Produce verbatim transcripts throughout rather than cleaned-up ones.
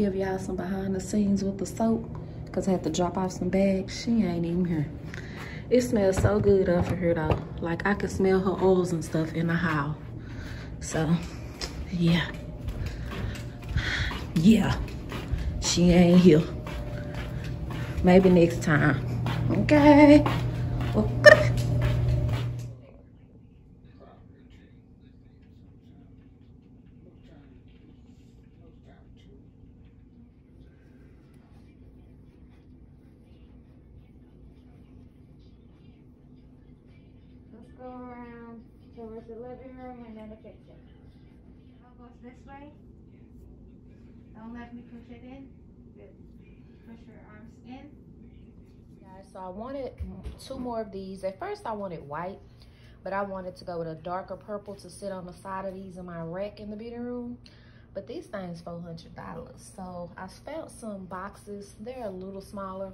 give y'all some behind the scenes with the soap, because I had to drop off some bags. She ain't even here. It smells so good up in here though. Like, I could smell her oils and stuff in the house. So yeah, yeah, she ain't here. Maybe next time. Okay, well, so I wanted two more of these. At first I wanted white, but I wanted to go with a darker purple to sit on the side of these in my rack in the beauty room. But these things four hundred dollars. So I found some boxes. They're a little smaller.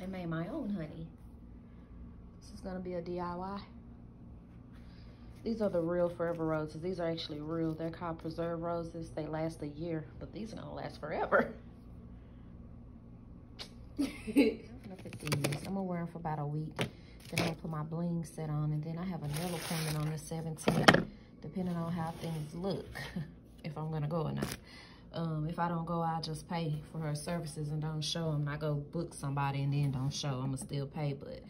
I made my own, honey. This is gonna be a D I Y. These are the real forever roses. These are actually real. They're called preserve roses. They last a year, but these are gonna last forever. Look at these. I'm gonna wear them for about a week. Then I'll put my bling set on, and then I have a nail appointment on the seventeenth, depending on how things look, if I'm gonna go or not. Um, if I don't go, I'll just pay for her services and don't show them. I go book somebody and then don't show. I'm gonna still pay, but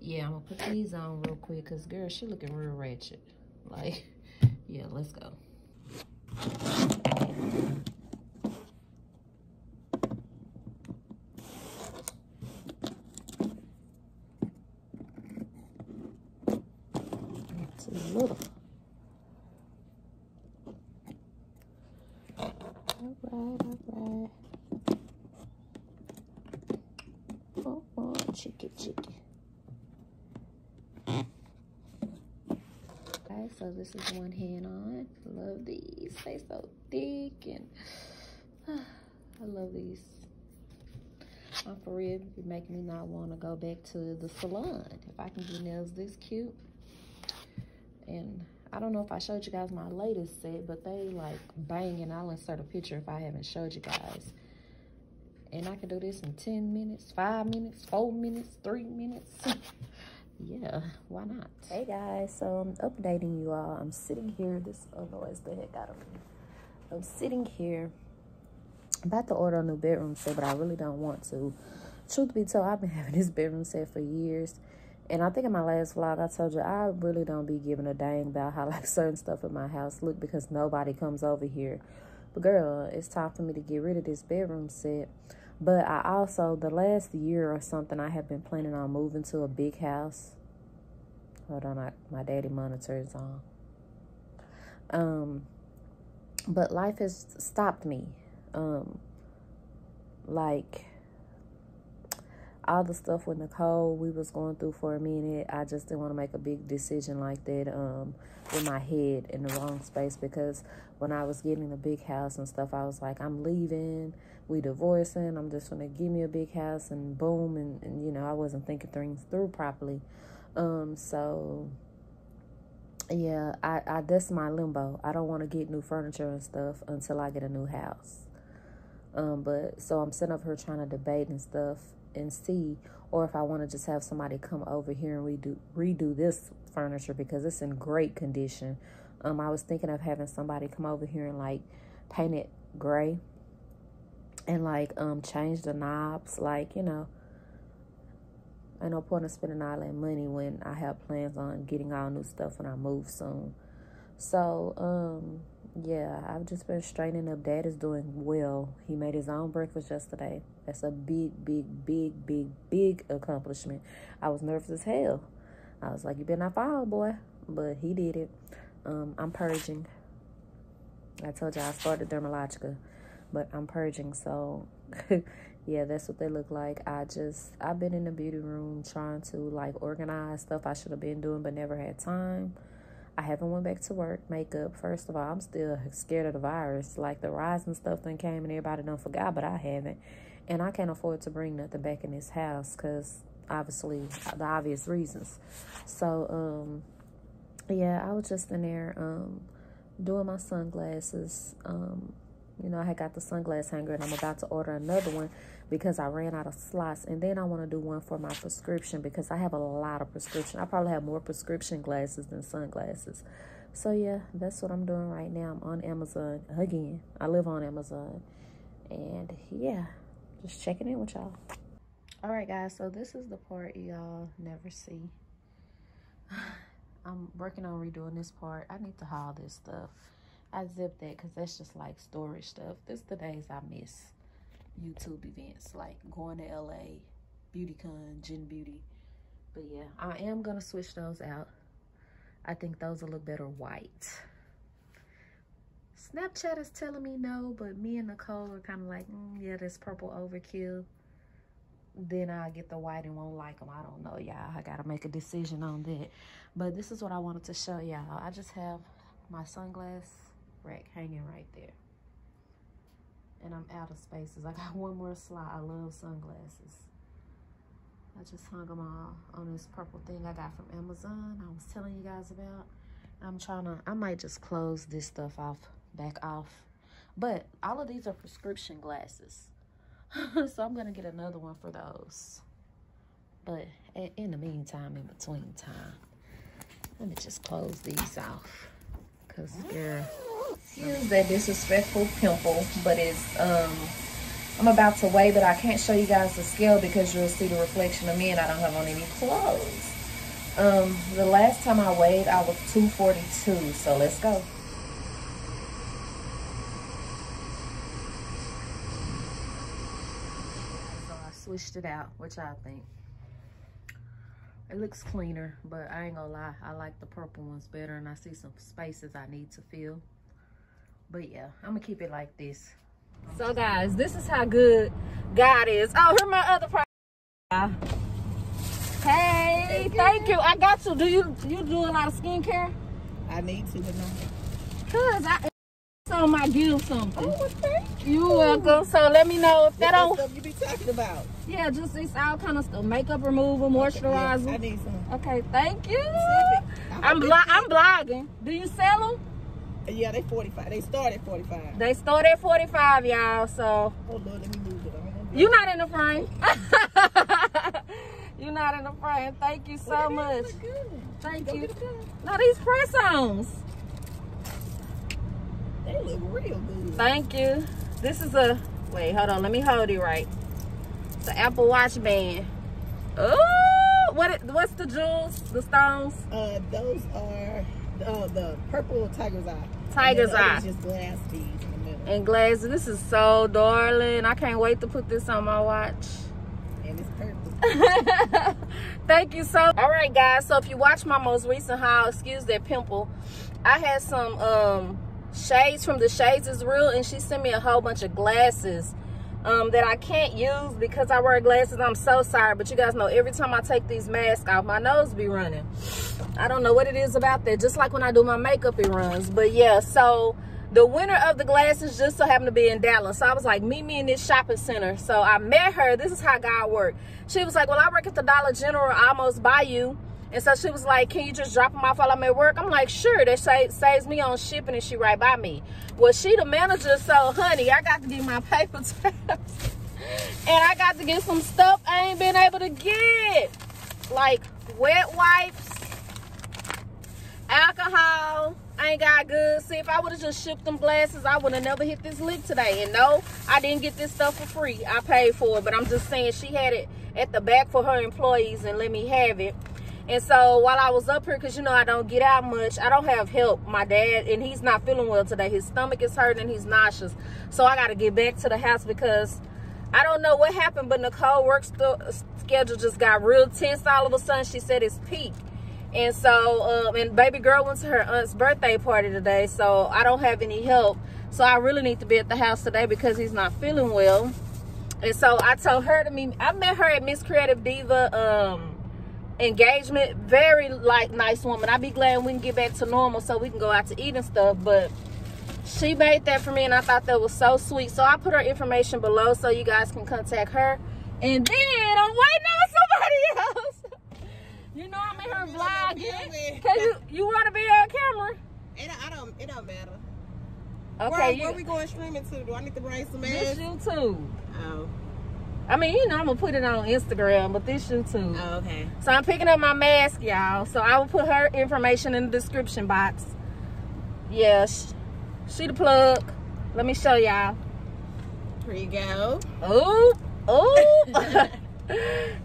yeah, I'm gonna put these on real quick, cause girl, she looking real ratchet. Like, yeah, let's go. Little. All right, all right. Oh, oh, cheeky, cheeky. Okay, so this is one hand on. Love these. They so thick, and uh, I love these. I'm for real. You're making me not want to go back to the salon. If I can do nails this cute. And I don't know if I showed you guys my latest set, but they like banging. I'll insert a picture if I haven't showed you guys. And I can do this in ten minutes, five minutes, four minutes, three minutes. Yeah, why not? Hey guys, so I'm updating you all. I'm sitting here. This oh noise the heck out of me. I'm sitting here about to order a new bedroom set, but I really don't want to. Truth be told, I've been having this bedroom set for years. And I think in my last vlog, I told you, I really don't be giving a dang about how like certain stuff in my house look because nobody comes over here. But girl, it's time for me to get rid of this bedroom set. But I also, the last year or something, I have been planning on moving to a big house. Hold on, I, my daddy monitor is on. Um, but life has stopped me. Um, like... all the stuff with Nicole we was going through for a minute, I just didn't want to make a big decision like that um, with my head in the wrong space, because when I was getting a big house and stuff, I was like, I'm leaving, we divorcing, I'm just going to give me a big house and boom, and, and you know, I wasn't thinking things through properly. Um, so, yeah, I, I that's my limbo. I don't want to get new furniture and stuff until I get a new house. Um, but so I'm sitting up here trying to debate and stuff, and see, or if I want to just have somebody come over here and redo redo this furniture because it's in great condition. Um, I was thinking of having somebody come over here and like paint it gray and like um change the knobs, like, you know. I know point of spending all that money when I have plans on getting all new stuff when I move soon. So um yeah, I've just been straightening up. Dad is doing well. He made his own breakfast yesterday. That's a big, big, big, big, big accomplishment. I was nervous as hell. I was like, you better not fall, boy. But he did it. Um, I'm purging. I told you I started Dermalogica, but I'm purging. So, yeah, that's what they look like. I just, I've been in the beauty room trying to, like, organize stuff I should have been doing but never had time. I haven't went back to work, makeup. First of all, I'm still scared of the virus. Like, the rise and stuff done came and everybody done forgot, but I haven't. And I can't afford to bring nothing back in this house because, obviously, the obvious reasons. So, um, yeah, I was just in there um, doing my sunglasses. Um, You know, I had got the sunglass hanger and I'm about to order another one because I ran out of slots. And then I want to do one for my prescription because I have a lot of prescription. I probably have more prescription glasses than sunglasses. So, yeah, that's what I'm doing right now. I'm on Amazon again. I live on Amazon. And, yeah, just checking in with y'all. All right, guys. So, this is the part y'all never see. I'm working on redoing this part. I need to haul this stuff. I zipped that because that's just like storage stuff. This is the days I miss YouTube events, like going to L A, BeautyCon, Gen Beauty. But yeah, I am going to switch those out. I think those will look better white. Snapchat is telling me no, but me and Nicole are kind of like, mm, yeah, this purple overkill. Then I'll get the white and won't like them. I don't know, y'all. I got to make a decision on that. But this is what I wanted to show y'all. I just have my sunglass rack hanging right there. And I'm out of spaces. I got one more slot. I love sunglasses. I just hung them all on this purple thing I got from Amazon. I was telling you guys about. I'm trying to, I might just close this stuff off, back off. But all of these are prescription glasses. So I'm going to get another one for those. But in the meantime, in between time, let me just close these off. Cause girl, excuse that disrespectful pimple, but it's um I'm about to weigh, but I can't show you guys the scale because you'll see the reflection of me and I don't have on any clothes. Um the last time I weighed I was two forty-two, so let's go. So I switched it out. What y'all think? It looks cleaner, but I ain't gonna lie, I like the purple ones better, and I see some spaces I need to fill. But yeah, I'm gonna keep it like this. So guys, this is how good God is. Oh, here my other product. Hey, thank you. Thank you. I got you. Do you you do a lot of skincare? I need to, but no. Cause I saw my gift something. Oh, well, thank you. You're welcome. So let me know if that don't. Stuff you be talking about. Yeah, just it's all kind of stuff. Makeup remover, moisturizer. Okay, I need some. Okay, thank you. I'm blo I'm blogging. Do you sell them? Yeah, they forty-five. They start at forty-five. They start at forty-five, y'all. So. Oh Lord, let me move it. You're not in the frame. You're not in the frame. Thank you so well, much. Thank Go you. No, these press-ons. They look real good. Thank you. This is a wait. Hold on. Let me hold it right. The Apple Watch band. Oh, what? What's the jewels? The stones? Uh, those are uh, the purple tiger's eye. Tiger's and eye. Just glass beads in the middle. And glass. This is so darling. I can't wait to put this on my watch. And it's purple. Thank you so. All right, guys. So if you watch my most recent haul, excuse that pimple. I had some um shades from the Shades is Real, and she sent me a whole bunch of glasses. Um, that I can't use because I wear glasses. I'm so sorry, but you guys know every time I take these masks off, my nose be running. I don't know what it is about that. Just like when I do my makeup, it runs. But yeah, so the winner of the glasses just so happened to be in Dallas. So I was like, meet me in this shopping center. So I met her. This is how God worked. She was like, well, I work at the Dollar General. I almost buy you. And so she was like, can you just drop them off while I'm at work? I'm like, sure. That saves me on shipping, and she right by me. Well, she the manager, so honey, I got to get my paper tabs. And I got to get some stuff I ain't been able to get. Like wet wipes, alcohol, I ain't got good. See, if I would have just shipped them glasses, I would have never hit this lick today. And no, I didn't get this stuff for free. I paid for it, but I'm just saying she had it at the back for her employees and let me have it. And so while I was up here, because you know I don't get out much, I don't have help. My dad, and he's not feeling well today. His stomach is hurting and he's nauseous. So I got to get back to the house because I don't know what happened, but Nicole's work schedule just got real tense all of a sudden. She said it's peak. And so, um, and baby girl went to her aunt's birthday party today, so I don't have any help. So I really need to be at the house today because he's not feeling well. And so I told her to meet, I met her at Miss Creative Diva, um, engagement. Very like nice woman. I'd be glad we can get back to normal so we can go out to eat and stuff, but she made that for me and I thought that was so sweet. So I put her information below so you guys can contact her. And then I'm waiting on somebody else. You know I'm in her vlog. Cause you, you want to be on camera. It, I don't, it don't matter. Okay. Where, where we going streaming to? Do I need to bring some ass? This YouTube. Oh. I mean, you know, I'm going to put it on Instagram, but this YouTube. Oh, okay. So I'm picking up my mask, y'all. So I will put her information in the description box. Yeah, she, she the plug. Let me show y'all. Here you go. Oh, oh.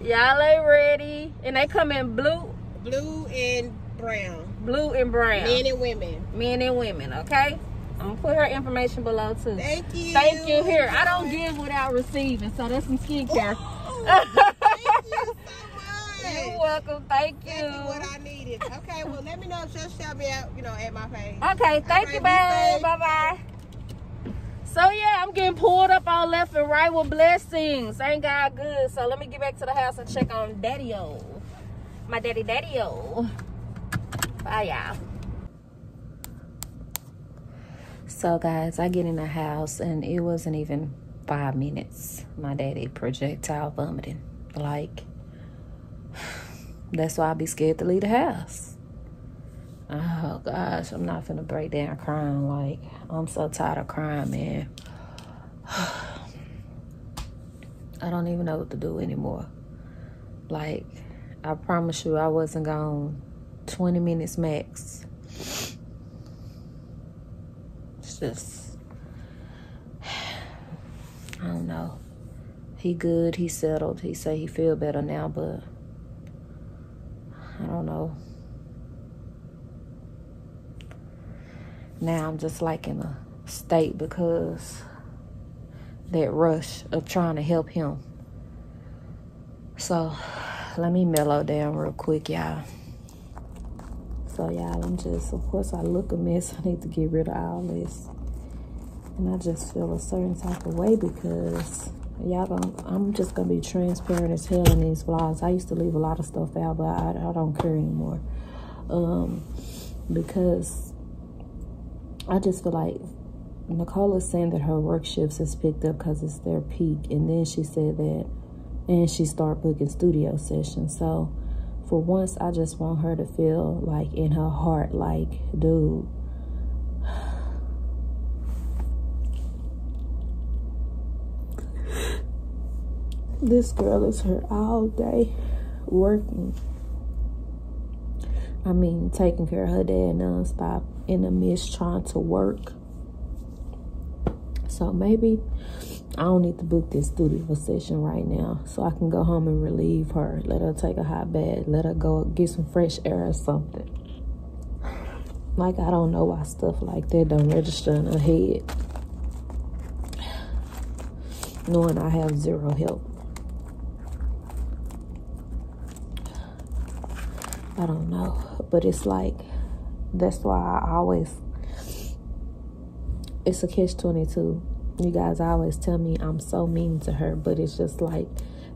Y'all ain't ready. And they come in blue. Blue and brown. Blue and brown. Men and women. Men and women, okay? I'm gonna put her information below too. Thank you. Thank you. Here, I don't give without receiving, so that's some skincare. Ooh, thank you so much. You're welcome. Thank you. Thank you. What I needed. Okay. Well, let me know. Just shout me out. You know, at my page. Okay. Thank you, babe. Bye bye. So yeah, I'm getting pulled up on left and right with blessings. Ain't God good? So let me get back to the house and check on Daddy-o, my daddy, Daddy-o. Bye, y'all. So guys, I get in the house and it wasn't even five minutes. My daddy projectile vomiting. Like, that's why I be scared to leave the house. Oh gosh, I'm not finna break down crying. Like, I'm so tired of crying, man. I don't even know what to do anymore. Like, I promise you, I wasn't gone twenty minutes max. Just, I don't know. He good, he settled, he say he feel better now, but I don't know. Now I'm just like in a state because that rush of trying to help him. So let me mellow down real quick, y'all. So y'all, I'm just, of course I look a mess. I need to get rid of all this. And I just feel a certain type of way because y'all gonna, I'm just gonna be transparent as hell in these vlogs. I used to leave a lot of stuff out, but I, I don't care anymore. Um, because I just feel like Nicole is saying that her work shifts is picked up because it's their peak. And then she said that, and she started booking studio sessions. So for once, I just want her to feel like in her heart, like, dude, this girl is here all day working. I mean, taking care of her dad nonstop in the midst trying to work. So maybe I don't need to book this studio session right now, so I can go home and relieve her. Let her take a hot bath. Let her go get some fresh air or something. Like, I don't know why stuff like that don't register in her head. Knowing I have zero help. I don't know. But it's like, that's why I always, it's a catch twenty-two. You guys always tell me I'm so mean to her, but it's just like,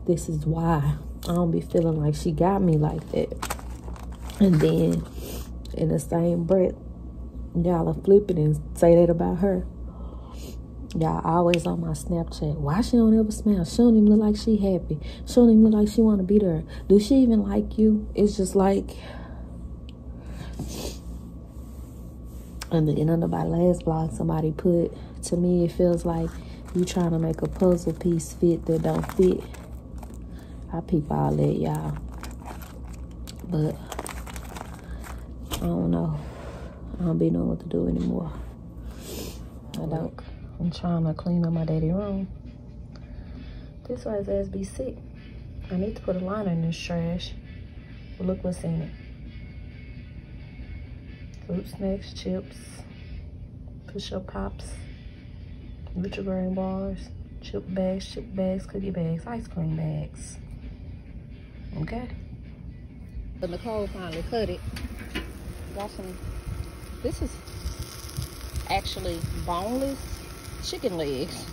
this is why I don't be feeling like she got me like that. And then, in the same breath, y'all are flipping and say that about her. Y'all always on my Snapchat. Why she don't ever smile? She don't even look like she happy. She don't even look like she want to be there. Do she even like you? It's just like... And then under my last blog, somebody put, to me, it feels like you trying to make a puzzle piece fit that don't fit. I peep all that, y'all. But I don't know. I don't be knowing what to do anymore. I don't. I'm trying to clean up my daddy's room. This why his ass be sick. I need to put a liner in this trash. Look what's in it. Fruit snacks, chips, push-up pops, Richard Green bars, chip bags, chip bags, cookie bags, ice cream bags. Okay. But Nicole finally cut it. Got some, this is actually boneless chicken legs.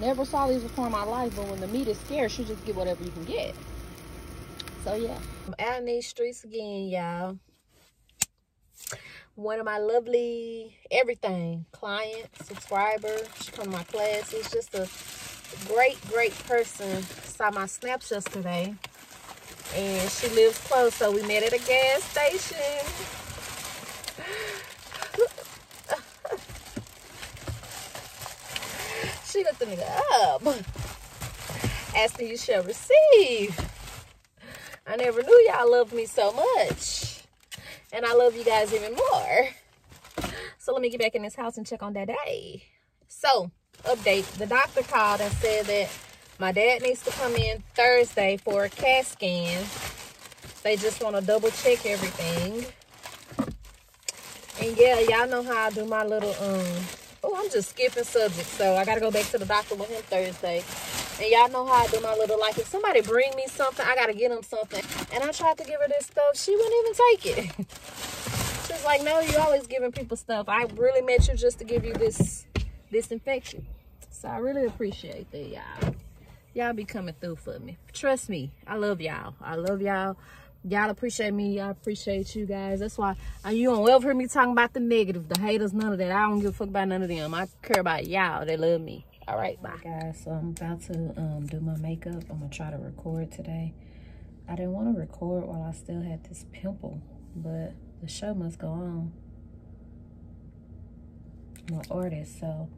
Never saw these before in my life, but when the meat is scarce, you just get whatever you can get. So yeah. I'm out in these streets again, y'all. One of my lovely everything client, subscriber, she come to my classes, just a great, great person. Saw my snaps yesterday, and she lives close, so we met at a gas station. she looked me up. Asking you shall receive. I never knew y'all loved me so much. And I love you guys even more. So let me get back in this house and check on that day. So, update. The doctor called and said that my dad needs to come in Thursday for a CAT scan. They just want to double check everything. And yeah, y'all know how I do my little, um, oh, I'm just skipping subjects. So I got to go back to the doctor with him Thursday. And y'all know how I do my little, like, if somebody bring me something, I got to get them something. And I tried to give her this stuff. She wouldn't even take it. She's like, no, you always giving people stuff. I really met you just to give you this disinfection. So I really appreciate that, y'all. Y'all be coming through for me. Trust me. I love y'all. I love y'all. Y'all appreciate me. Y'all appreciate you guys. That's why I, you don't ever hear me talking about the negative, the haters, none of that. I don't give a fuck about none of them. I care about y'all. They love me. All right, bye. Guys, so I'm about to um, do my makeup. I'm going to try to record today. I didn't want to record while I still had this pimple, but the show must go on. I'm an artist, so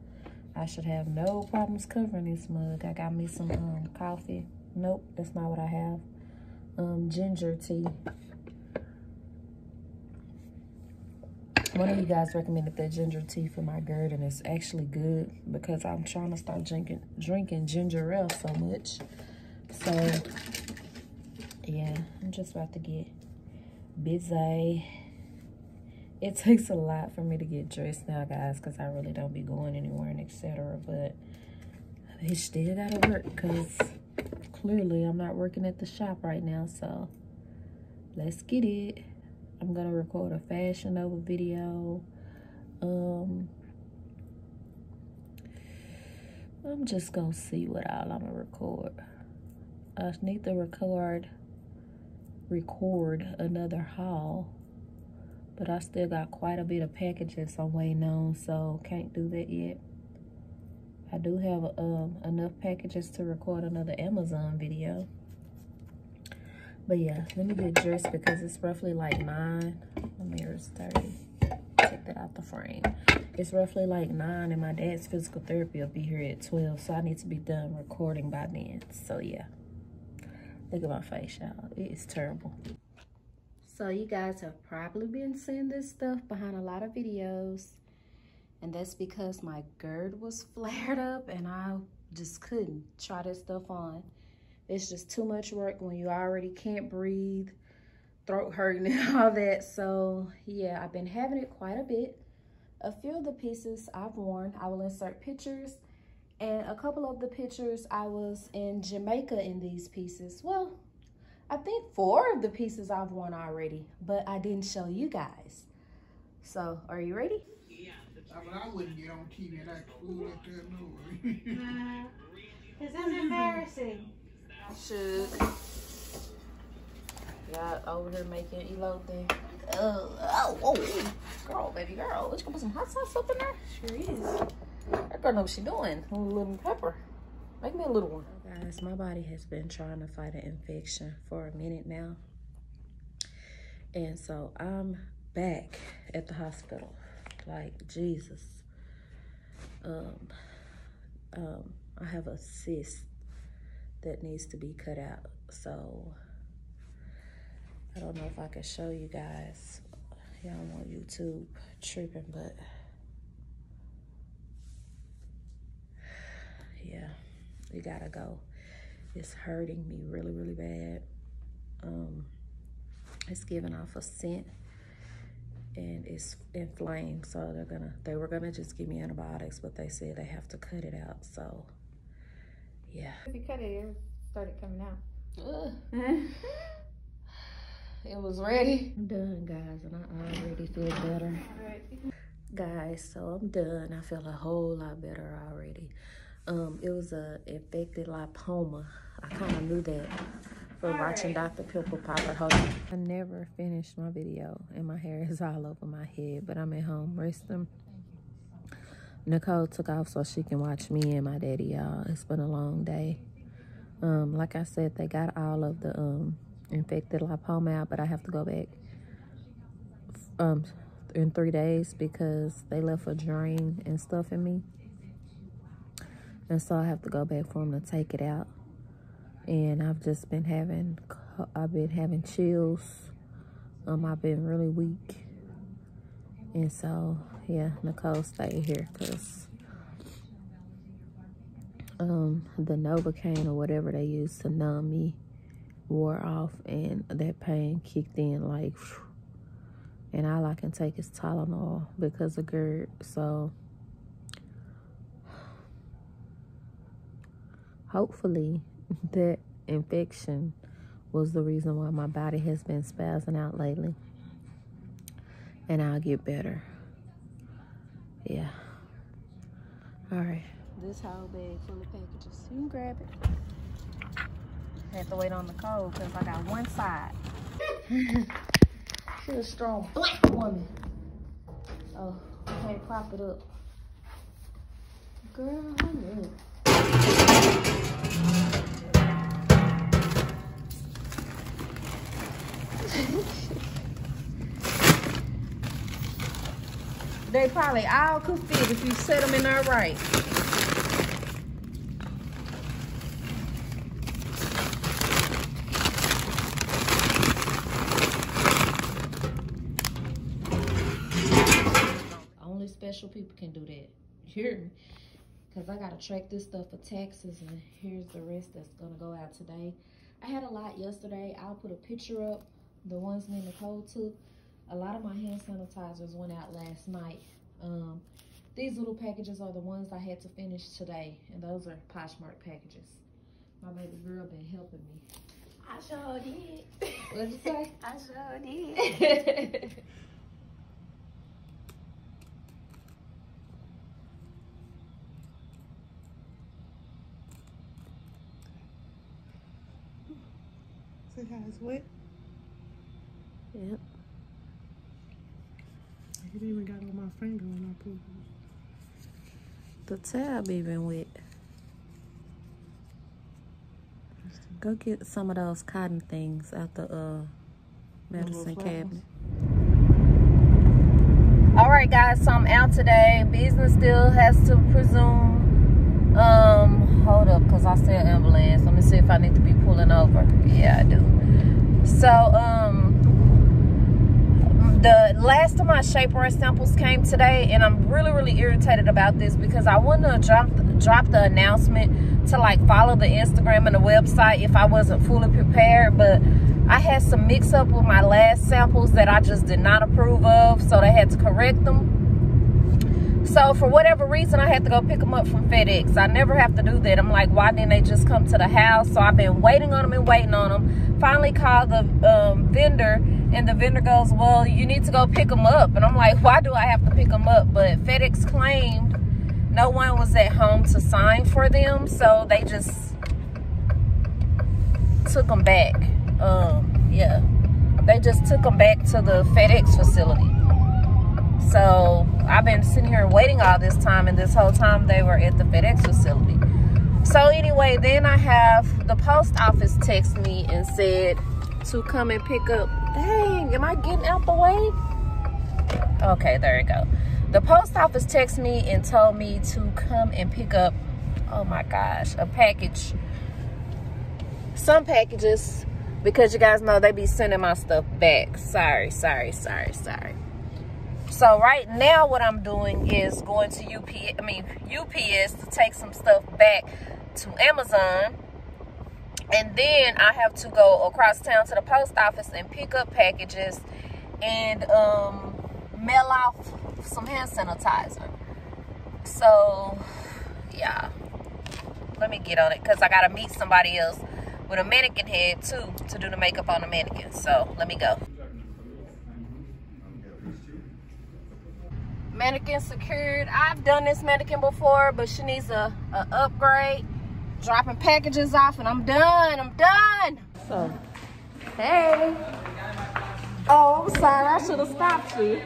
I should have no problems covering this mug. I got me some um, coffee. Nope, that's not what I have. Um, ginger tea. One of you guys recommended that ginger tea for my GERD, and it's actually good because I'm trying to start drinking drinking ginger ale so much. So yeah, I'm just about to get busy. It takes a lot for me to get dressed now, guys, because I really don't be going anywhere and et cetera. But it still gotta work because clearly I'm not working at the shop right now, so let's get it. I'm gonna record a Fashion Nova video. Um, I'm just gonna see what all I'm gonna record. I need to record, record another haul, but I still got quite a bit of packages I'm waiting on, so can't do that yet. I do have um, enough packages to record another Amazon video. But yeah, let me get dressed because it's roughly like nine. My mirror's dirty. Take that out the frame. It's roughly like nine and my dad's physical therapy will be here at twelve. So I need to be done recording by then. So yeah, look at my face, y'all. It is terrible. So you guys have probably been seeing this stuff behind a lot of videos. And that's because my GERD was flared up and I just couldn't try this stuff on. It's just too much work when you already can't breathe, throat hurting and all that. So yeah, I've been having it quite a bit. A few of the pieces I've worn, I will insert pictures. And a couple of the pictures, I was in Jamaica in these pieces. Well, I think four of the pieces I've worn already, but I didn't show you guys. So are you ready? Yeah. I mean, I wouldn't get on T V and act cool like that, no way. Because that's embarrassing. I should. Y'all over here making elote thing. Oh, oh, oh, girl, baby girl. What, you gonna put some hot sauce up in there? Sure is. That girl know what she doing. A little pepper. Make me a little one. Guys, my body has been trying to fight an infection for a minute now. And so I'm back at the hospital. Like Jesus, um, um, I have a cyst that needs to be cut out. So I don't know if I can show you guys. Y'all on YouTube tripping, but yeah, we gotta go. It's hurting me really, really bad. Um, it's giving off a scent. And it's inflamed, so they're gonna they were gonna just give me antibiotics, but they said they have to cut it out. So yeah, if you cut it, it started coming out. It was ready. I'm done, guys, and I already feel better. Right. Guys, so I'm done. I feel a whole lot better already. Um it was a infected lipoma. I kind of knew that for watching Doctor Pimple Popper. Hold on. I never finished my video and my hair is all over my head, but I'm at home resting. Nicole took off so she can watch me and my daddy, y'all. It's been a long day. Um, like I said, they got all of the um, infected lipoma out, but I have to go back um, in three days because they left a drain and stuff in me. and so I have to go back for them to take it out. And I've just been having, I've been having chills. Um, I've been really weak. And so, yeah, Nicole stayed here because um, the Novocaine or whatever they used to numb me wore off, and that pain kicked in like, and all I can take is Tylenol because of GERD. So hopefully that infection was the reason why my body has been spazzing out lately. And I'll get better. Yeah. Alright. This whole bag full of packages. You can grab it. I have to wait on the cold because I got one side. She's a strong black woman. Oh, I can't prop it up. Girl, I knew it. They probably all could fit if you set them in there right. Only special people can do that. You hear me? Because I got to track this stuff for taxes, and here's the rest that's going to go out today. I had a lot yesterday. I'll put a picture up, the ones me and Nicole took. A lot of my hand sanitizers went out last night. Um, these little packages are the ones I had to finish today, and those are Poshmark packages. My baby girl been helping me. I sure did. What'd you say? I sure did. See how it's wet? Yep. It even got on my finger when I pulled it. The tab even wet. Go get some of those cotton things out the uh, medicine cabinet. All right, guys, so I'm out today. Business still has to presume. Um, hold up, because I said ambulance. Let me see if I need to be pulling over. Yeah, I do. So, um... the last of my shapewear samples came today, and I'm really, really irritated about this because I wouldn't have dropped, dropped the announcement to, like, follow the Instagram and the website if I wasn't fully prepared. But I had some mix-up with my last samples that I just did not approve of, so they had to correct them. So, for whatever reason, I had to go pick them up from FedEx. I never have to do that. I'm like, why didn't they just come to the house? So, I've been waiting on them and waiting on them. Finally called the um, vendor. And the vendor goes, well, you need to go pick them up. And I'm like, why do I have to pick them up? But FedEx claimed no one was at home to sign for them. So they just took them back. Um, yeah. They just took them back to the FedEx facility. So I've been sitting here waiting all this time. And this whole time they were at the FedEx facility. So anyway, then I have the post office text me and said to come and pick up. Dang, am I getting out the way? Okay, there you go. The post office texted me and told me to come and pick up, oh my gosh, a package. Some packages, because you guys know they be sending my stuff back. Sorry, sorry, sorry, sorry. So right now what I'm doing is going to U P S, I mean U P S to take some stuff back to Amazon. And then I have to go across town to the post office and pick up packages and um, mail off some hand sanitizer. So, yeah. Let me get on it because I got to meet somebody else with a mannequin head, too, to do the makeup on the mannequin. So, let me go. Mannequin secured. I've done this mannequin before, but she needs a, a upgrade. Dropping packages off and I'm done, I'm done. So, hey. Oh, I'm sorry, I should have stopped you.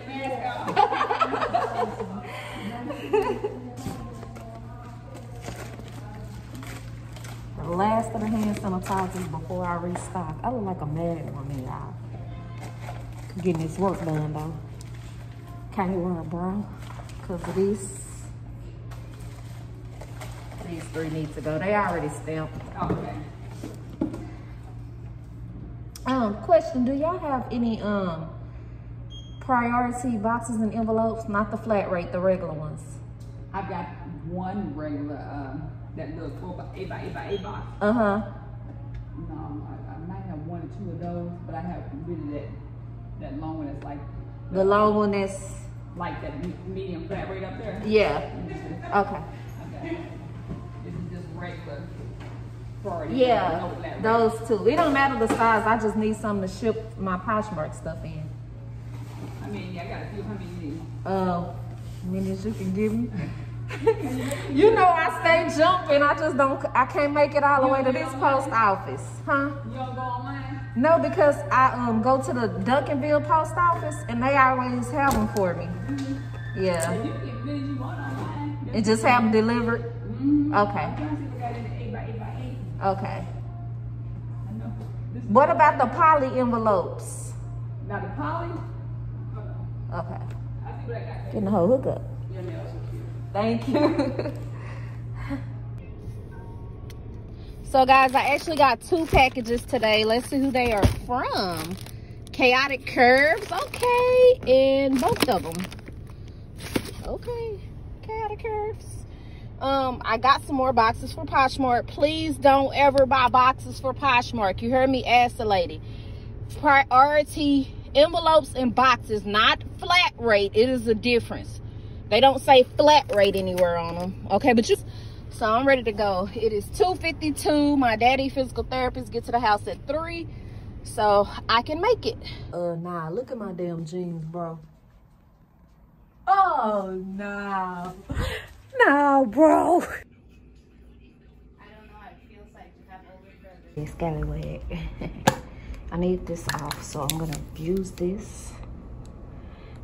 The last of the hand sanitizers before I restock. I look like a mad woman, y'all. Getting this work done, though. Can't wear a bra because of this. these three need to go. They already stamped. Okay. Um, question, do y'all have any um priority boxes and envelopes? Not the flat rate, the regular ones. I've got one regular, um, that little four by eight by eight by eight box. Uh-huh. No, I, I might have one or two of those, but I have really that, that long one that's like... The, the long one that's... Like that medium flat rate up there? Yeah. Okay. Okay. This is just regular. Yeah, those two. It don't matter the size. I just need something to ship my Poshmark stuff in. I mean, yeah, I got a few. How many you need? Uh, minutes you can give me. You know, I stay jumping. I just don't. I can't make it all the way to this post office, huh? You don't go online? No, because I um go to the Duncanville post office and they always have them for me. Mm-hmm. Yeah. So you can get you want online. And just have them delivered. Mm-hmm. Okay. Okay. I know. What about the poly envelopes? Now the poly? Oh. Okay. I see what I got. Getting the whole hookup. Your nails are cute. Thank you. So guys, I actually got two packages today. Let's see who they are from. Chaotic Curves. Okay. And both of them. Okay. Chaotic Curves. Um, I got some more boxes for Poshmark. Please don't ever buy boxes for Poshmark. You heard me ask the lady. Priority envelopes and boxes, not flat rate. It is a difference. They don't say flat rate anywhere on them. Okay, but you... So I'm ready to go. It is two fifty-two. My daddy, physical therapist, get to the house at three. So I can make it. Uh, nah, look at my damn jeans, bro. Oh, nah. No, bro. I don't know. It feels like you have older scallywag. I need this off, so I'm gonna use this.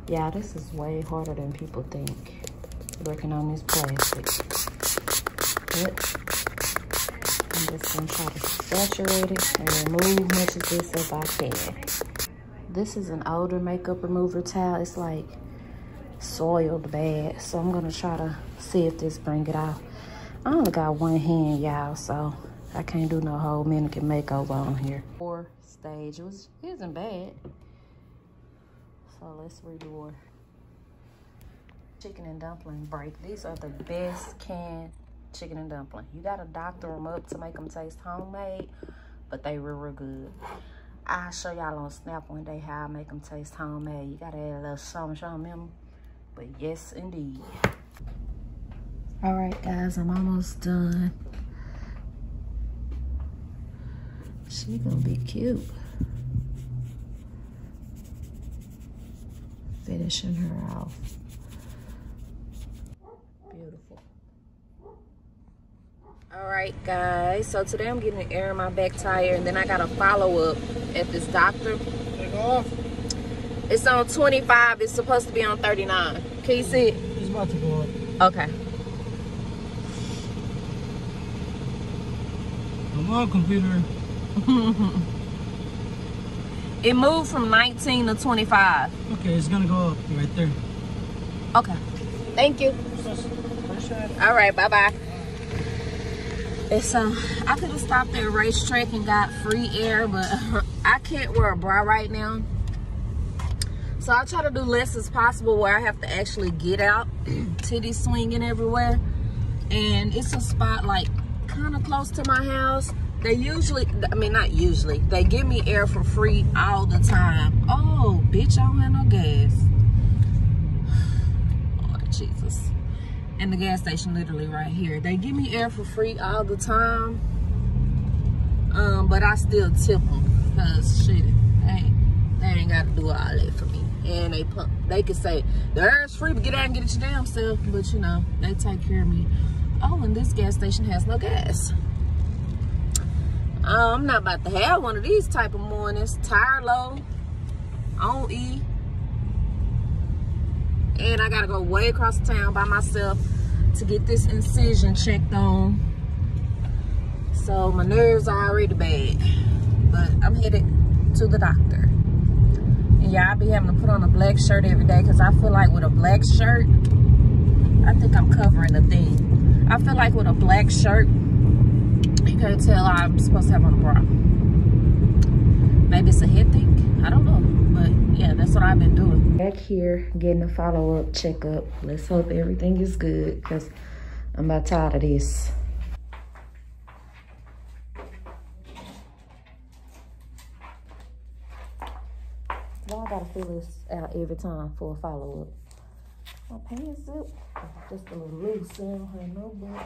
Yeah, this is way harder than people think. Working on this plastic. But I'm just gonna try to saturate it and remove much of this as I can. This is an older makeup remover towel. It's like soiled bad, so I'm gonna try to see if this bring it out. I only got one hand, y'all, so I can't do no whole mannequin makeover on here. Four stage, it, was, it isn't bad. So let's redo her. Chicken and dumpling break. These are the best canned chicken and dumpling. You gotta doctor them up to make them taste homemade, but they real, real good. I'll show y'all on Snap one day how I make them taste homemade. You gotta add a little something, show them. But yes, indeed. All right, guys, I'm almost done. She gonna be cute. Finishing her off. Beautiful. All right, guys, so today I'm getting an air in my back tire, and then I got a follow-up at this doctor. Take off. It's on twenty-five. It's supposed to be on thirty-nine. Can you see it? It's about to go up. Okay. Come on, computer. It moved from nineteen to twenty-five. Okay, it's going to go up right there. Okay. Thank you. All right, bye-bye. It's, um, I could have stopped at a racetrack and got free air, but I can't wear a bra right now. So I try to do less as possible where I have to actually get out, titties swinging everywhere. And it's a spot like kind of close to my house. They usually, I mean not usually, they give me air for free all the time. Oh, bitch, I don't have no gas. Lord Jesus. And the gas station literally right here. They give me air for free all the time. Um, but I still tip them because shit, hey, they ain't got to do all that for me. And they pump, they could say, the air's free, but get out and get it your damn self. But you know, they take care of me. Oh, and this gas station has no gas. Uh, I'm not about to have one of these type of mornings. Tire low, on E. And I gotta go way across town by myself to get this incision checked on. So my nerves are already bad. But I'm headed to the doctor. Yeah, I be having to put on a black shirt every day because I feel like with a black shirt, I think I'm covering the thing. I feel like with a black shirt, you can tell I'm supposed to have on a bra. Maybe it's a head thing, I don't know, but yeah, that's what I've been doing. Back here getting a follow-up checkup. Let's hope everything is good, because I'm about tired of this. Y'all gotta fill this out every time for a follow-up. My pants up, just a little loose in her notebook.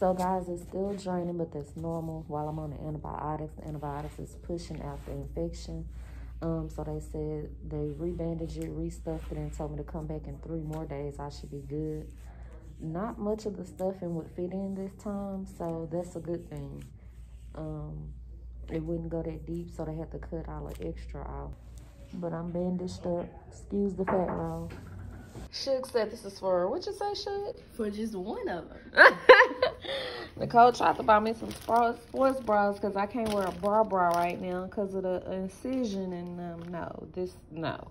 So guys, it's still draining, but that's normal. While I'm on the antibiotics, the antibiotics is pushing out the infection. Um, so they said they rebandaged it, restuffed it, and told me to come back in three more days. I should be good. Not much of the stuffing would fit in this time, so that's a good thing. Um, it wouldn't go that deep, so they had to cut all the extra out. But I'm bandaged up. Excuse the fat roll. Suge said this is for, what you say, Suge? For just one of them. Nicole tried to buy me some sports bras because I can't wear a bra bra right now because of the incision. And um, no, this, no.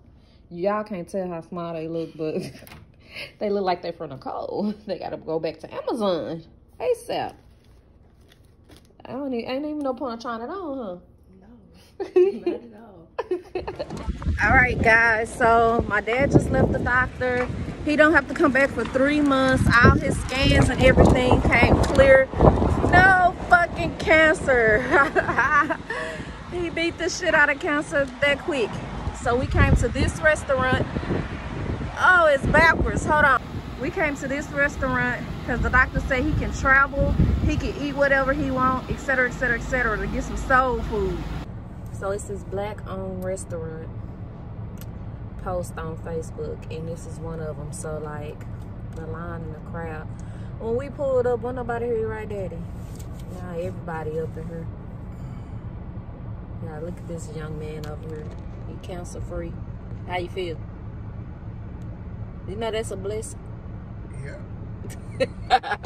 Y'all can't tell how small they look, but they look like they're from Nicole. They got to go back to Amazon ASAP. I don't even, ain't even no point in trying it on, huh? No, not at all. All right guys, so my dad just left the doctor. He don't have to come back for three months. All his scans and everything came clear, no fucking cancer. He beat the shit out of cancer that quick. So we came to this restaurant. Oh, it's backwards, hold on. We came to this restaurant because the doctor said he can travel, he can eat whatever he wants, etc, etc, etc, to get some soul food. So it's this black-owned restaurant post on Facebook, and this is one of them. So like the line in the crowd. When we pulled up, wasn't nobody here, right, Daddy? Nah, everybody up in here. Now look at this young man over here. He cancer-free. How you feel? You know that's a blessing. Yeah.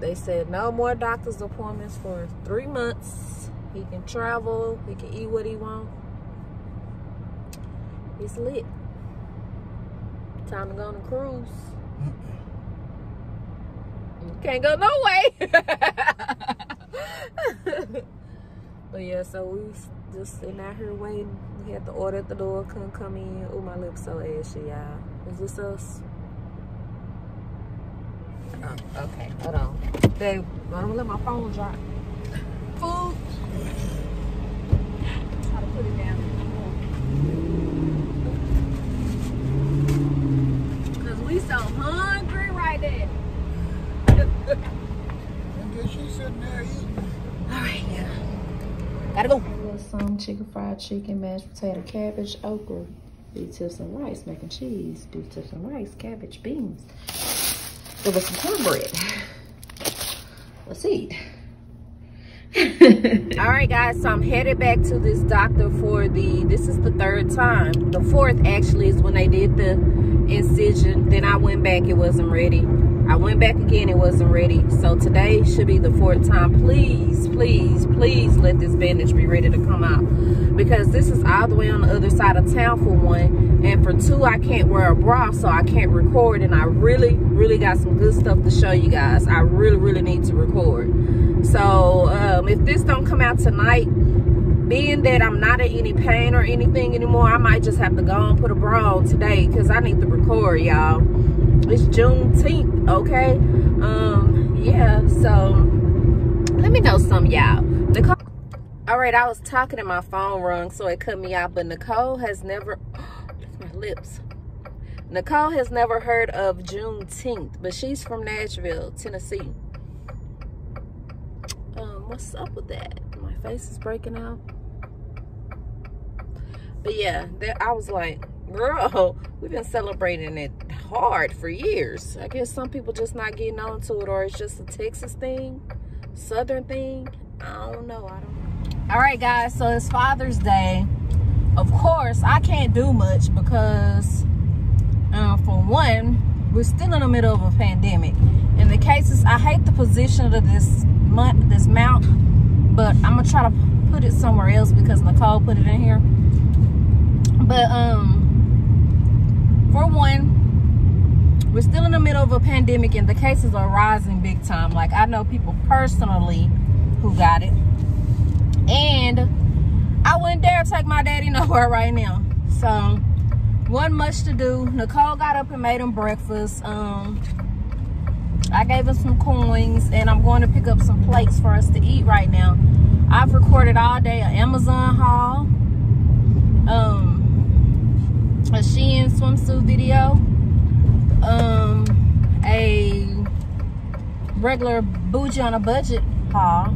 They said no more doctor's appointments for three months. He can travel, he can eat what he wants. It's lit. Time to go on a cruise. You can't go no way. But yeah, so we just sitting out here waiting. We had to order at the door, couldn't come in. Oh, my lips so ashy, y'all. Is this us? Oh, okay, hold on. Babe, I don't let my phone drop. Food. How to put it down. Because we so hungry right there. And then she's sitting there eating. Alright, yeah. Gotta go. I got some chicken fried chicken, mashed potato, cabbage, okra, beef tips and rice, mac and cheese, beef tips and rice, cabbage, beans. There was some cornbread. Let's eat. All right guys, so I'm headed back to this doctor for the this is the third time. The fourth actually is when they did the incision, then I went back, it wasn't ready. I went back again, it wasn't ready. So today should be the fourth time. Please, please, please let this bandage be ready to come out, because this is all the way on the other side of town for one, and for two I can't wear a bra, so I can't record. And I really really got some good stuff to show you guys. I really really need to record. So um, if this don't come out tonight, being that I'm not in any pain or anything anymore, I might just have to go and put a bra on today, because I need to record, y'all. It's Juneteenth, okay? Um, yeah, so let me know something, y'all. Nicole, all right, I was talking and my phone rung, so it cut me out, but Nicole has never, oh, that's my lips. Nicole has never heard of Juneteenth, but she's from Nashville, Tennessee. What's up with that? My face is breaking out. But yeah, that, I was like, girl, we've been celebrating it hard for years. I guess some people just not getting on to it, or it's just a Texas thing, Southern thing. I don't know. I don't know. All right, guys. So it's Father's Day. Of course, I can't do much because, uh, for one, we're still in the middle of a pandemic. And the cases, I hate the position of this month, this mount, but I'm gonna try to put it somewhere else because Nicole put it in here. But um, for one, We're still in the middle of a pandemic and the cases are rising big time. Like, I know people personally who got it. And I wouldn't dare take my daddy nowhere right now. So, wasn't much to do. Nicole got up and made him breakfast. Um, I gave him some coins, and I'm going to pick up some plates for us to eat right now. I've recorded all day an Amazon haul, um, a Shein swimsuit video, um, a regular bougie on a budget haul,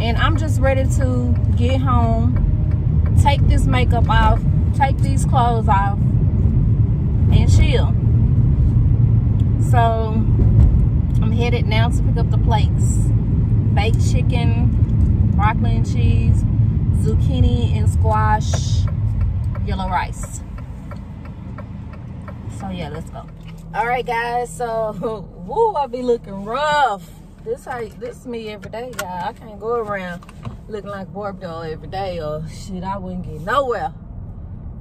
and I'm just ready to get home, take this makeup off, take these clothes off, and chill. So, I'm headed now to pick up the plates. Baked chicken, broccoli and cheese, zucchini and squash, yellow rice. So yeah, let's go. All right, guys. So, woo, I be looking rough. This how this me every day, y'all. I can't go around looking like Bordeaux every day, or shit, I wouldn't get nowhere,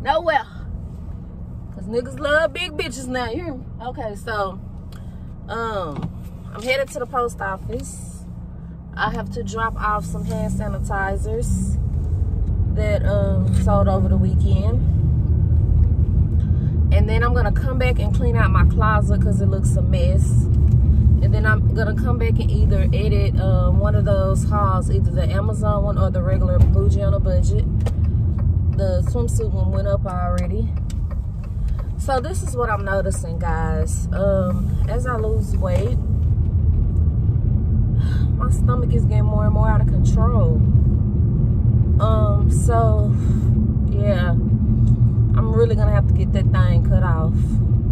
nowhere. Cause niggas love big bitches now. You hear me? Okay, so um, I'm headed to the post office. I have to drop off some hand sanitizers that um, sold over the weekend. And then I'm gonna come back and clean out my closet because it looks a mess. And then I'm gonna come back and either edit uh, one of those hauls, either the Amazon one or the regular bougie on a budget. The swimsuit one went up already. So this is what I'm noticing, guys. Um, as I lose weight, my stomach is getting more and more out of control. Um, so yeah, I'm really gonna have to get that thing cut off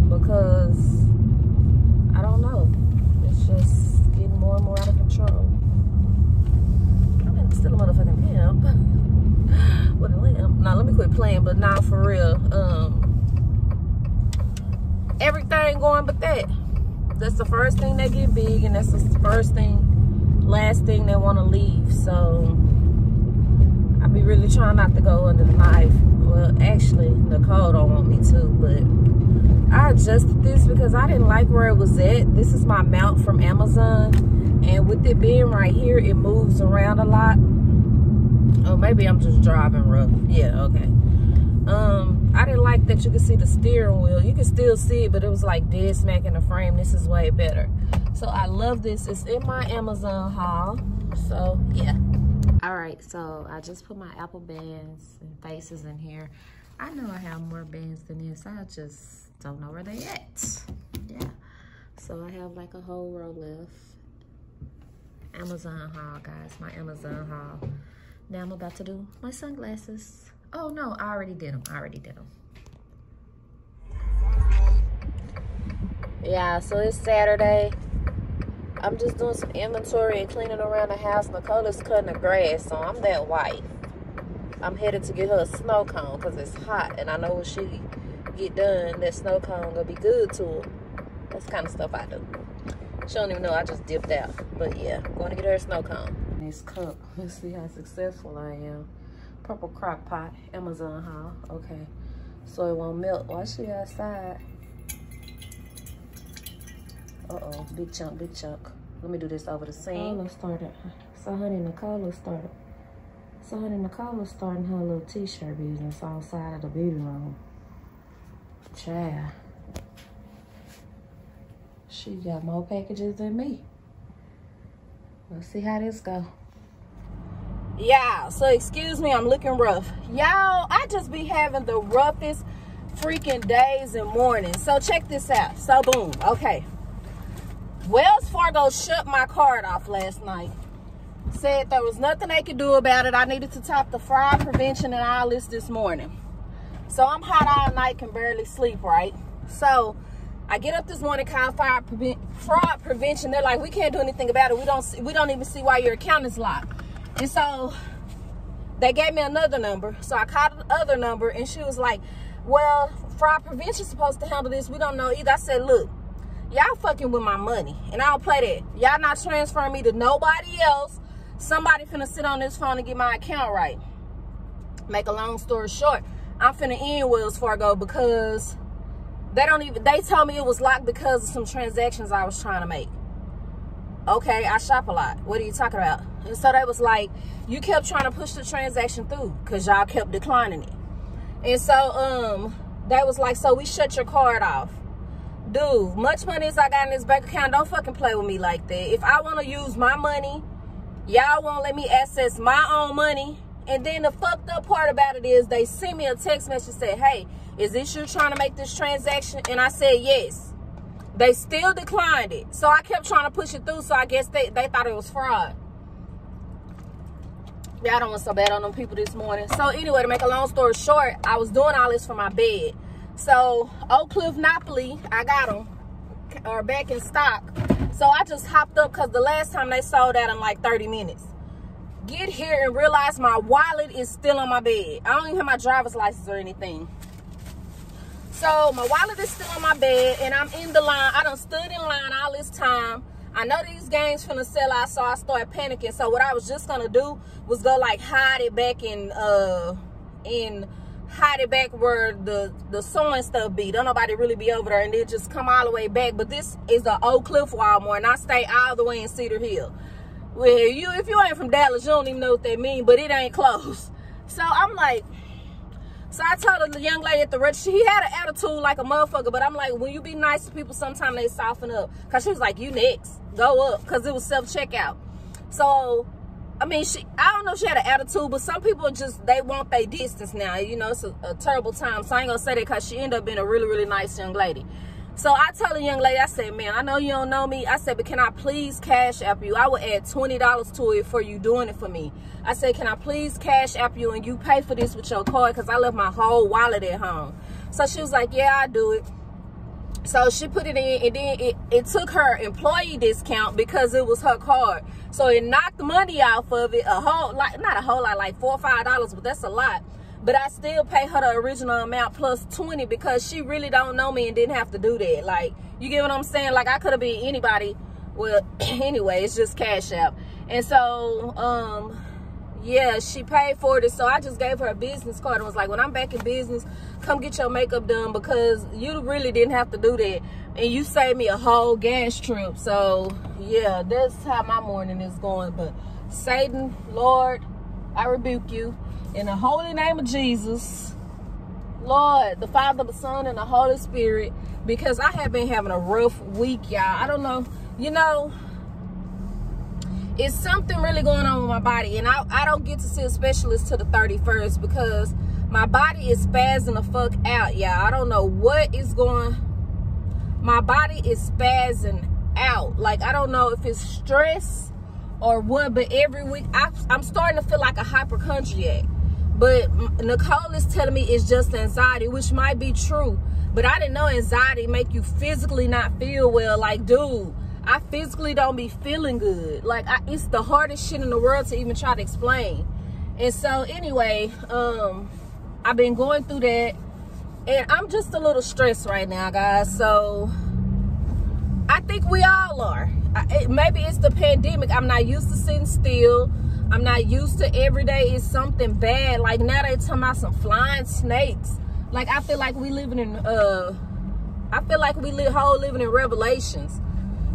because I don't know. It's just getting more and more out of control. I'm still a motherfucking pimp with a limp. Now let me quit playing, but now for real, um, everything going but that. That's the first thing that get big, and that's the first thing. Last thing they want to leave. So I be really trying not to go under the knife. Well, actually, Nicole don't want me to, but I adjusted this because I didn't like where it was at. This is my mount from Amazon, and with it being right here, it moves around a lot. Oh, maybe I'm just driving rough. Yeah, okay. Um, I didn't like that you could see the steering wheel. You can still see it, but it was like dead smack in the frame. This is way better. So I love this. It's in my Amazon haul. So yeah. All right, so I just put my Apple bands and faces in here. I know I have more bands than this. I just don't know where they at. Yeah. So I have like a whole row left. Amazon haul, guys. My Amazon haul. Now I'm about to do my sunglasses. Oh no, I already did them. I already did them. Yeah, so it's Saturday. I'm just doing some inventory and cleaning around the house. Nicola's cutting the grass, so I'm that wife. I'm headed to get her a snow cone because it's hot, and I know when she get done, that snow cone gonna be good to her. That's the kind of stuff I do. She don't even know I just dipped out. But yeah, going to get her a snow cone. Nice cup. Let's see how successful I am. Purple crock pot, Amazon haul. Okay, so it won't melt. Why she outside? Uh-oh, big chunk, big chunk. Let me do this over the sink. Nicola started, so honey Nicola started, so honey Nicola starting her little t-shirt business outside of the beauty room. Child, she got more packages than me. Let's see how this go. Yeah, so excuse me, I'm looking rough. Y'all, I just be having the roughest freaking days and mornings. So check this out. So boom, okay. Wells Fargo shut my card off last night. Said there was nothing they could do about it. I needed to talk to fraud prevention and all this this morning. So I'm hot all night, can barely sleep, right? So I get up this morning, call fraud prevention. They're like, we can't do anything about it. We don't, see, we don't even see why your account is locked. And so they gave me another number. So I called the other number and she was like, well, fraud prevention is supposed to handle this. We don't know either. I said, look, y'all fucking with my money. And I don't play that. Y'all not transferring me to nobody else. Somebody finna sit on this phone and get my account right. Make a long story short, I'm finna end Wells Fargo because They don't even, they told me it was locked because of some transactions I was trying to make. Okay, I shop a lot. What are you talking about? And so they was like, you kept trying to push the transaction through because y'all kept declining it. And so um, they was like, so we shut your card off. Dude, much money as I got in this bank account, don't fucking play with me like that. If I want to use my money, y'all won't let me access my own money. And then the fucked up part about it is they sent me a text message that said, hey, is this you trying to make this transaction? And I said, yes. They still declined it. So I kept trying to push it through. So I guess they, they thought it was fraud. Y'all don't want so bad on them people this morning. So anyway, to make a long story short, I was doing all this for my bed. So Oak Cliff Napoli, I got them, are back in stock. So I just hopped up because the last time they sold out in like thirty minutes. Get here and realize my wallet is still on my bed. I don't even have my driver's license or anything. So my wallet is still on my bed and I'm in the line. I done stood in line all this time. I know these games finna sell out, so I started panicking. So what I was just gonna do was go like hide it back in, uh, in hide it back where the, the sewing stuff be. Don't nobody really be over there, and then just come all the way back. But this is the Oak Cliff Walmart and I stay all the way in Cedar Hill. Well, you, if you ain't from Dallas, you don't even know what they mean, but it ain't close. So I'm like, so I told the young lady at the register, she had an attitude like a motherfucker, but I'm like, when you be nice to people, sometimes they soften up. Because she was like, you next, go up, because it was self-checkout. So, I mean, she, I don't know if she had an attitude, but some people just, they want their distance now. You know, it's a, a terrible time, so I ain't going to say that because she ended up being a really, really nice young lady. So I told the young lady, I said, man, I know you don't know me. I said, but can I please cash app you? I will add twenty dollars to it for you doing it for me. I said, can I please cash app you and you pay for this with your card? Because I left my whole wallet at home. So she was like, yeah, I do it. So she put it in, and then it, it took her employee discount because it was her card. So it knocked money off of it, a whole lot, not a whole lot, like four or five dollars, but that's a lot. But I still pay her the original amount plus twenty because she really don't know me and didn't have to do that. Like, you get what I'm saying? Like, I could have been anybody. Well, anyway, it's just Cash App. And so, um, yeah, she paid for it. So I just gave her a business card and was like, when I'm back in business, come get your makeup done because you really didn't have to do that. And you saved me a whole gas trip. So, yeah, that's how my morning is going. But Satan, Lord, I rebuke you. In the holy name of Jesus, Lord, the Father, the Son, and the Holy Spirit, because I have been having a rough week, y'all. I don't know. You know, it's something really going on with my body, and I, I don't get to see a specialist till the thirty-first because my body is spazzing the fuck out, y'all. I don't know what is going. My body is spazzing out. Like, I don't know if it's stress or what, but every week I, I'm starting to feel like a hypochondriac. But Nicole is telling me it's just anxiety, which might be true. But I didn't know anxiety make you physically not feel well. Like, dude, I physically don't be feeling good. Like, I, it's the hardest shit in the world to even try to explain. And so, anyway, um, I've been going through that. And I'm just a little stressed right now, guys. So, I think we all are. I, it, maybe it's the pandemic. I'm not used to sitting still. I'm not used to every day is something bad. Like, now they talking about some flying snakes. Like, I feel like we living in, uh, I feel like we live whole living in Revelations.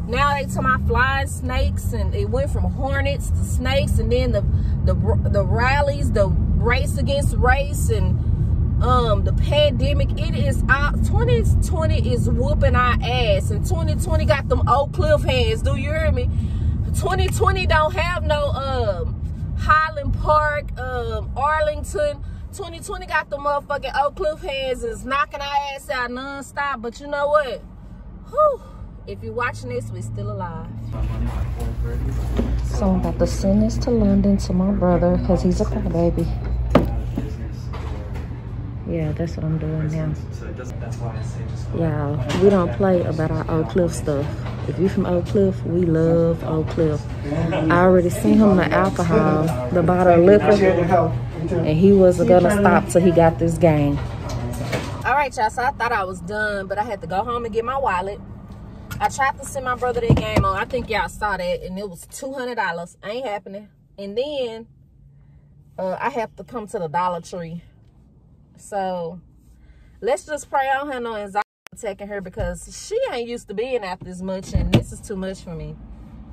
Now they talking about flying snakes, and it went from hornets to snakes, and then the the, the rallies, the race against race, and um, the pandemic. It is, uh, twenty twenty is whooping our ass, and twenty twenty got them Oak Cliff hands. Do you hear me? twenty twenty don't have no, um, Highland Park, um, Arlington. twenty twenty got the motherfucking Oak Cliff hands and it's knocking our ass out nonstop. But you know what? Whew. If you're watching this, we're still alive. So I'm about to send this to London to my brother because he's a crybaby. Yeah, that's what I'm doing now. Yeah, we don't play about our Oak Cliff stuff. If you from Oak Cliff, we love Oak Cliff. I already seen him the alcohol, the bottle of liquor, and he wasn't gonna stop till he got this game. All right, y'all, so I thought I was done, but I had to go home and get my wallet. I tried to send my brother that game on. I think y'all saw that, and it was two hundred dollars. Ain't happening. And then uh, I have to come to the Dollar Tree. So let's just pray I don't have no anxiety. taking her because she ain't used to being out this much, and this is too much for me.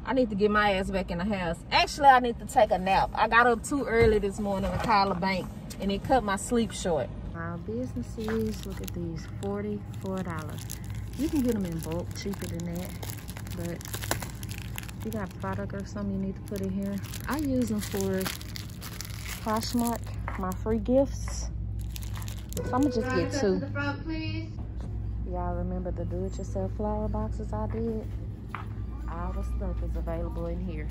I need to get my ass back in the house. Actually, I need to take a nap. I got up too early this morning to call a bank, and it cut my sleep short. Our businesses, look at these, forty-four dollars. You can get them in bulk, cheaper than that, but if you got product or something you need to put in here. I use them for Poshmark, my free gifts. So I'm gonna just get two. Y'all remember the do-it-yourself flower boxes I did? All the stuff is available in here.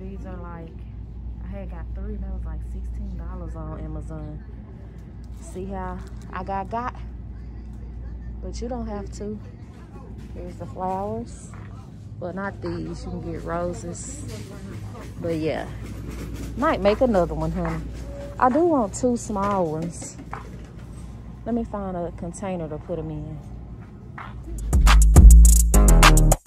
These are like, I had got three and that was like sixteen dollars on Amazon. See how I got got? But you don't have to. Here's the flowers. Well, not these, you can get roses. But yeah, might make another one, honey. I do want two small ones. Let me find a container to put them in.